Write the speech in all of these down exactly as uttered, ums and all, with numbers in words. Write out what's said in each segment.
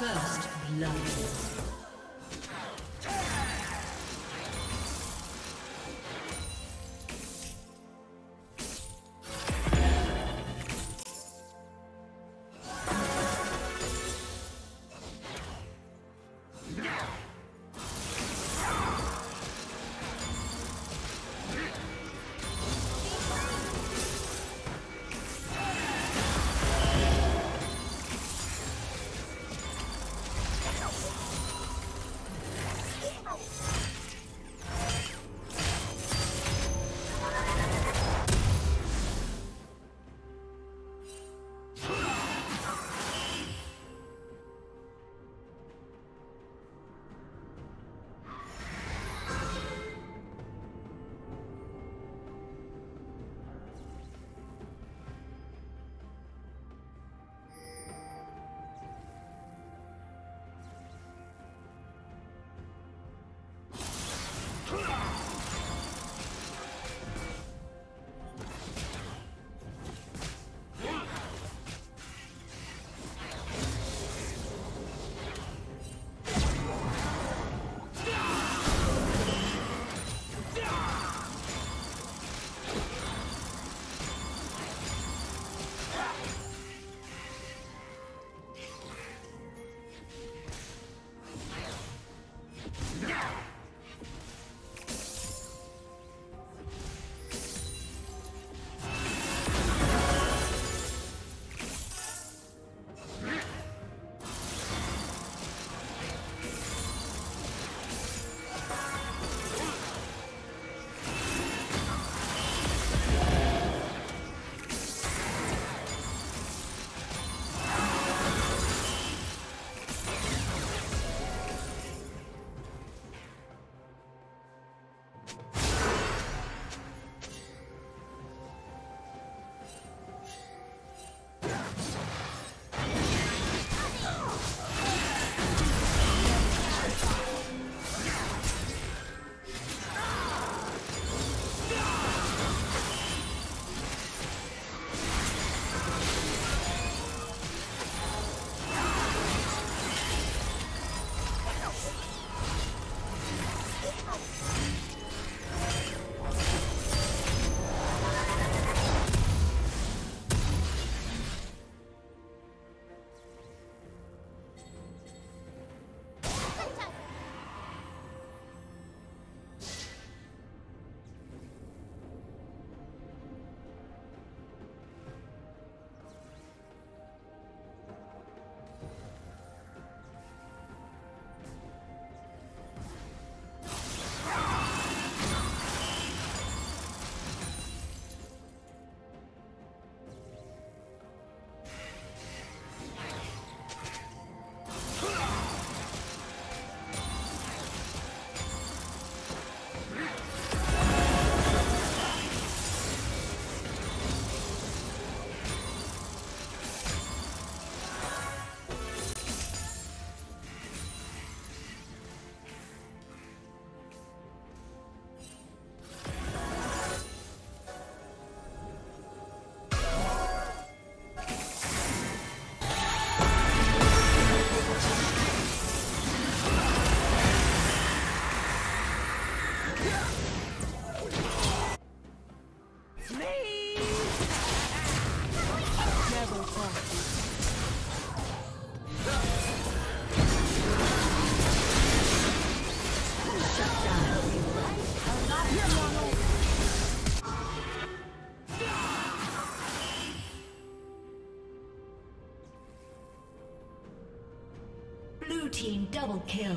First blood. Team double kill.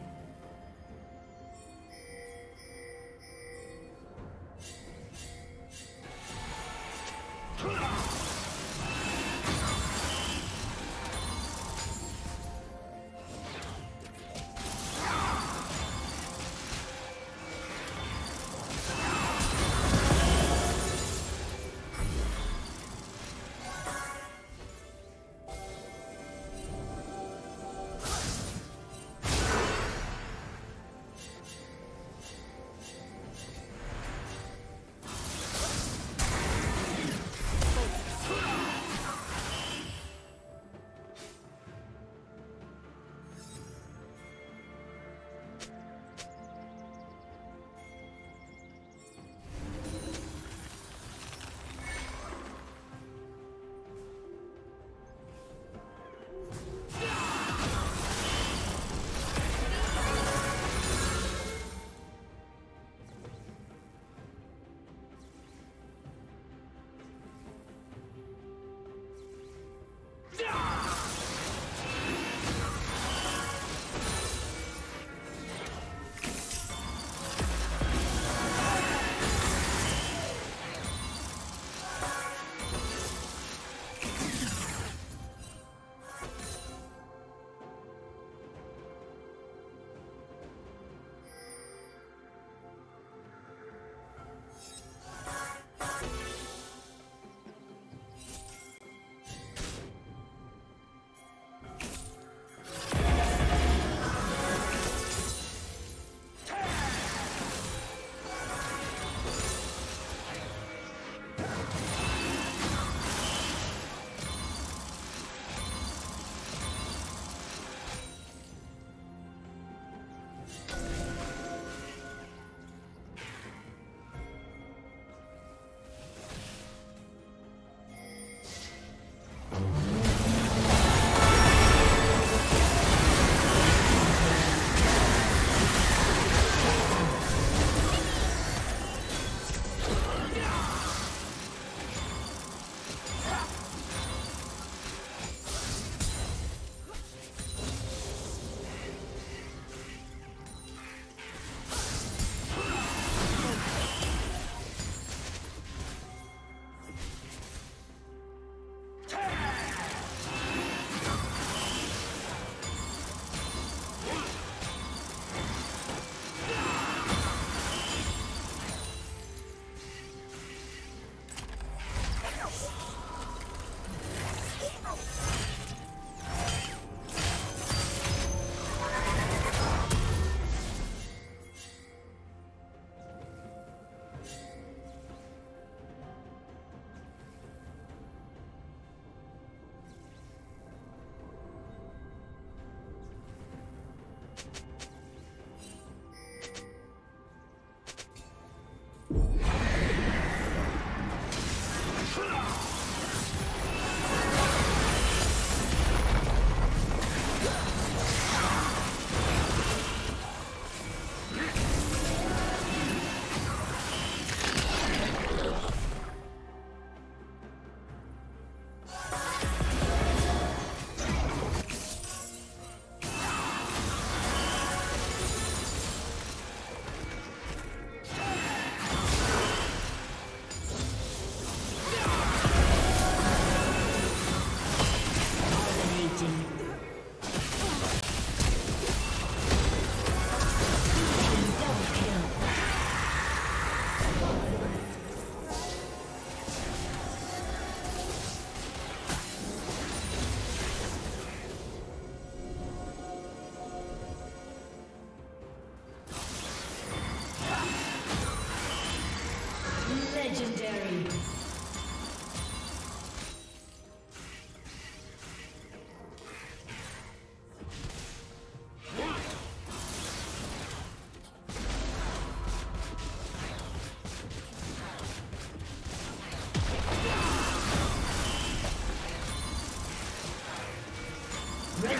Red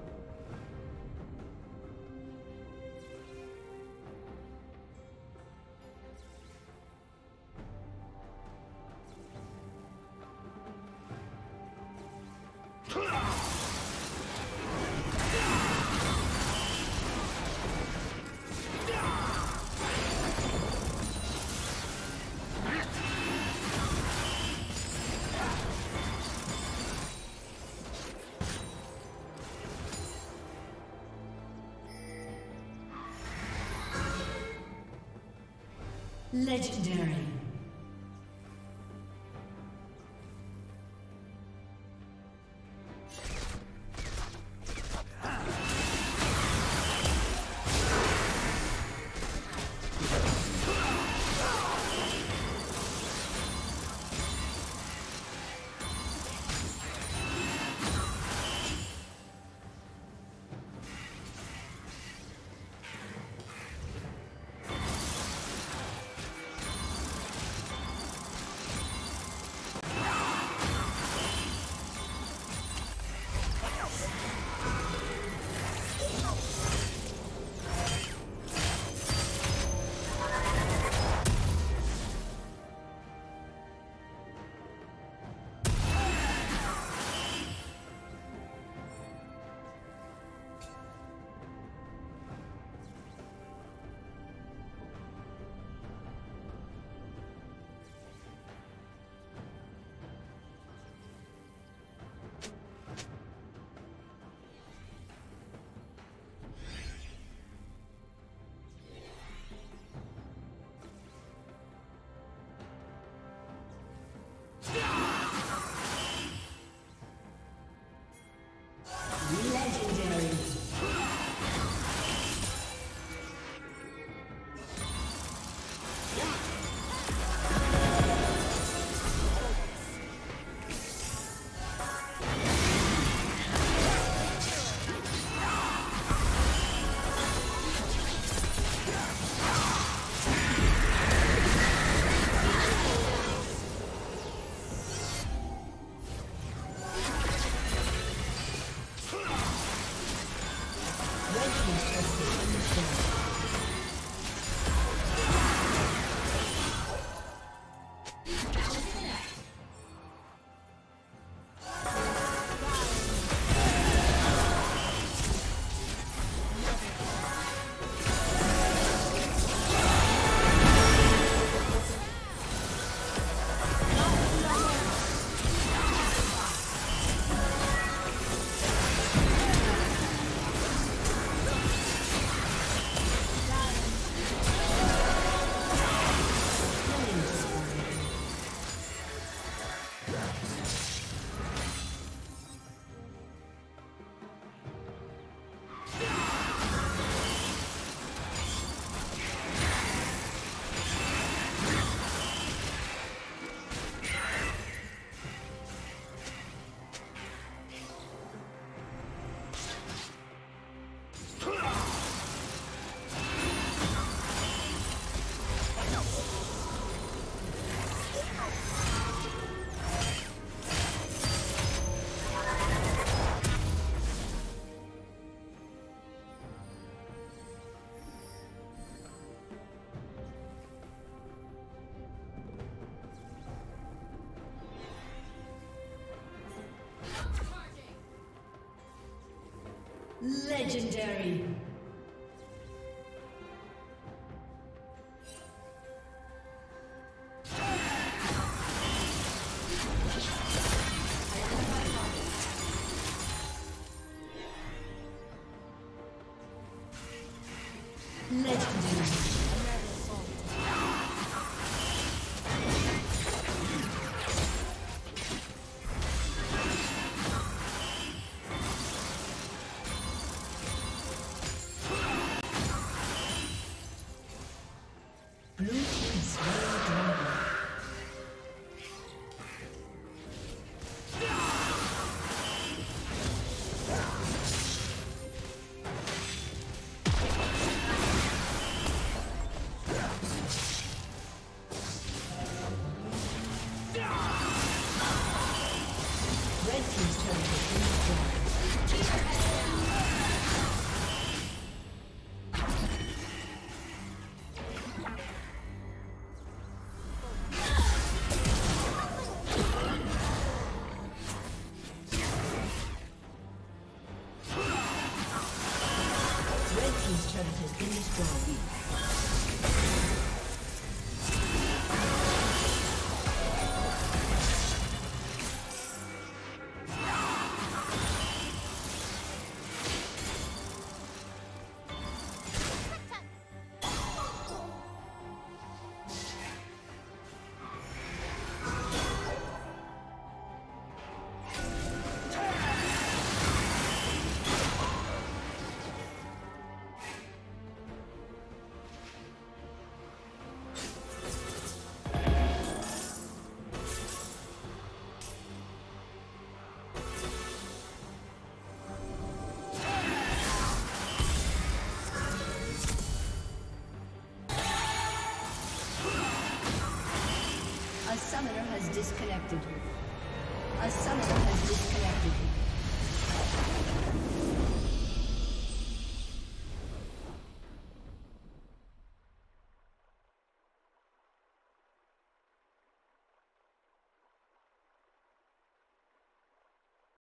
Legendary. Legendary. summoner has disconnected. A summoner has disconnected.